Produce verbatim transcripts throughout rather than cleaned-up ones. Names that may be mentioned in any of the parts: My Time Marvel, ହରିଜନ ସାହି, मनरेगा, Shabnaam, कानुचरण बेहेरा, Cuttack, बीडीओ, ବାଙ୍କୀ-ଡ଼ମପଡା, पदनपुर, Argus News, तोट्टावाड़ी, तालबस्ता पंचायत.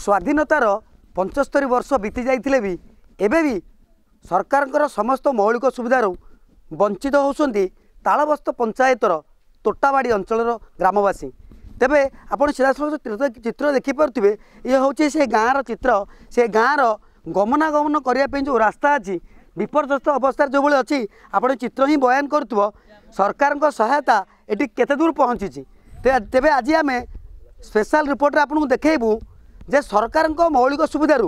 स्वाधीनतार पंचस्तरी वर्ष बीती जाइतिले भी एबे भी सरकार समस्त मौलिक सुविधारू वंचित होउछन्ती तालबस्त पंचायतर तोट्टावाड़ी अंचलर ग्रामवासी। तेबे आपण सीधा चित्र देखिपे ये हूँ से गाँवर चित्र से गाँवर गमनागमन करने जो रास्ता अच्छी विपर्यस्त अवस्था जो भाई अच्छी आपण चित्र ही बयान करुव सरकार सहायता ये केते दूर पहुँची। तेबे आज आम स्पेशल रिपोर्ट आपको देखबू जे सरकार मौलिक सुविधार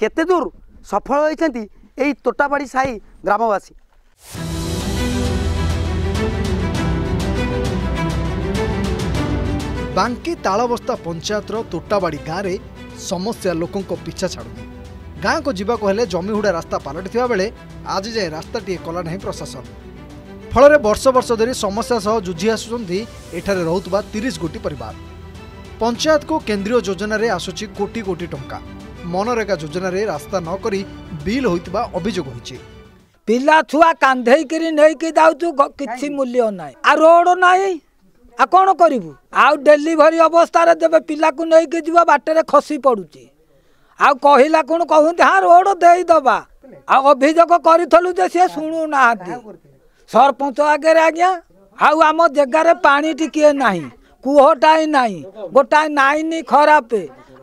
केते दूर सफल होती यही तोट्टावाड़ी साई ग्रामवासी। बांकी तालबस्ता पंचायतर तोट्टावाड़ी गाँव समस्या लोकों पिछा छाड़ुनी गाँ को जीवा को हेले जमीहुड़ा रास्ता पलटि बेले आज जाए रास्ता टीए कला नहीं प्रशासन फल वर्ष वर्ष धरी समस्या सह जुझी आसुचंती एठारे रहउतबा तीस गोटी परिवार। पंचायत को केंद्रीय योजन में आसुची कोटी कोटी टंका मनरेगा योजन में रास्ता नक बिल होइतबा अभियोग होइछि। पिला छुआ कांधे करी नहीं कि दाउतु किछि मूल्य नाही आ रोड नाही आ कौन करू आ डेलीभरी अवस्था जब पिला को लेकिन जीव बाटर खसी पड़ुची आ कहला कौन कहते हाँ रोड देदबा अभियोग करूँ सी शुणु ना सरपंच आगे आज्ञा आम जगार पा टे ना कूहटाई ना गोटाए नाइन खराब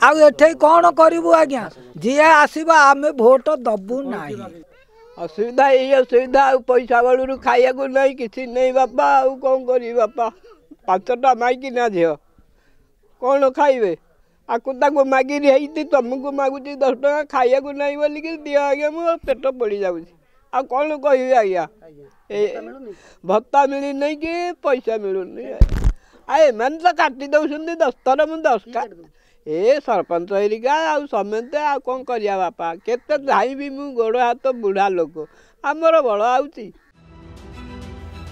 आठ कौन करू आज्ञा जी आसवा आम भोट दबू ना असुविधा ये असुविधा पैसा बलू खाइया नहीं किसी नहीं बापा आउ कौन कर बापा पांचटा माइक ना झील कौन खाइबे आकुता को मागि रही तुमको मागुची दस टाँग खाइया नहीं बोल दि आज्ञा मो पेट पड़ जाऊँ आ कौन कह आज्ञा भत्ता मिल नहीं कि पैसा मिलूनी आने तो काटि दौरान दस थर मु दस का ए सरपंच हेरिका आउ समेत आ कौन करिया बापा केते धाइबी मु गोड़ हाथ बुढ़ा लोक आमर बल आउची।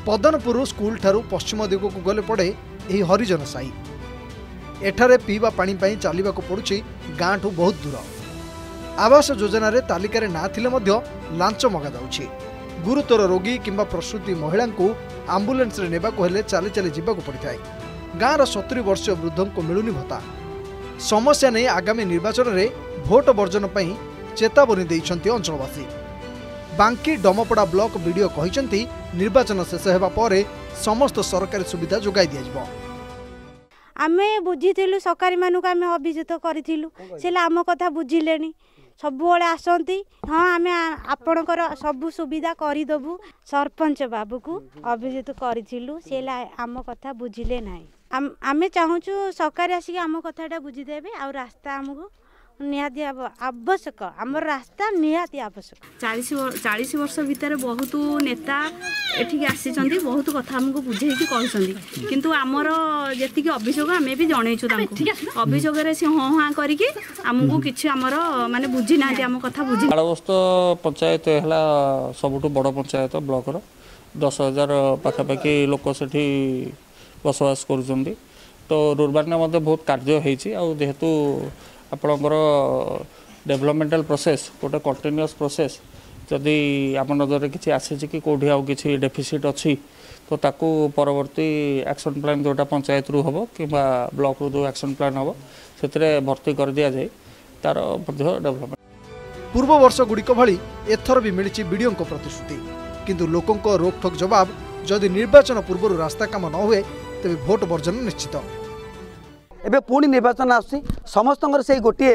पदनपुर स्कूल ठारू पश्चिम दिग को गले पड़े यही हरिजन साई एठारे पीवा पानी पाई चलने को पड़ुछि गाँठू बहुत दूर आवास योजना रे तालिका ना थिले लांच मगा जाउछि गुरुतर रोगी किंबा प्रसूति महिला को आंबुलेंस रे नेबा को हेले चाली चाली जीवाक पड़ता है गाँवर सत्तरी वर्षीय वृद्ध को मिलुनी भत्ता समस्या नहीं आगामी निर्वाचन रे भोट बर्जन पर चेतावनी देइछन्ति अंचलवासी। बांकी डमपड़ा ब्लॉक वीडियो कहते निर्वाचन शेष होगा समस्त सरकारी सुविधा जोगाई दि जाए आमे बुझी सरकारी मानक आम अभिजुत करूँ आम कथा बुझिले सब आसती हाँ आम आपणकर सब सुविधा करदेबू सरपंच बाबू को अभिजुत करूँ से आम कथा बुझिले ना आम चाहूँ सरकार आसिक आम कथाटा बुझीदेवे आ रास्ता आमको निहाती आवश्यक आम रास्ता निहाती आवश्यक चालीस चालीस वर्ष भितर बहुत नेता एठिक आसी बहुत कथा आमको बुझे कि आमर जी अभियोग आम भी जनईचु अभियोग से हाँ हाँ करके आमको किसी आमर माने बुझी ना आम कथा बुझी पंचायत है सबुठ बड़ पंचायत ब्लॉक दस हजार पखापाखि लोक से बसवास कर तो रुर्बान बहुत कार्य होेतु आपणकर डेभलपमेंटाल प्रोसेस गोटे कंटिन्यूअस प्रोसेस जदि आम नजर किसी आसी कि कौटी आउ कि डेफिसीट अच्छी तो ताकू परवर्ती एक्शन प्लान जोटा पंचायत रू हम कि ब्लॉक रू जो एक्शन प्लान हम से भर्ती कर दि जाए तार डेभलपमेंट पूर्व वर्ष गुड़िक भली एथर भी मिली बीडीओं प्रतिश्रुति किंतु लोकों रोकठोक जवाब जदि निर्वाचन पूर्व रास्ता कम न हुए तेज भोट बर्जन निश्चित। एबे पुणी निर्वाचन आसी समस्त से गोटे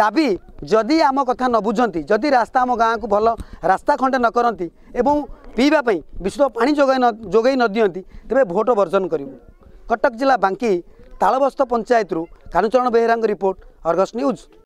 दाबी जदि आम कथा न बुझंती जदि रास्ता आम गाँव को भल रास्ता खंडे न करती एवं पीवाई विशुद्ध पानी जोगाई न जोगाई न दियंती तेबे भोट बर्जन करिवु। कटक जिला बांकी तालबस्ता पंचायत रू कानुचरण बेहेरा report Argus news.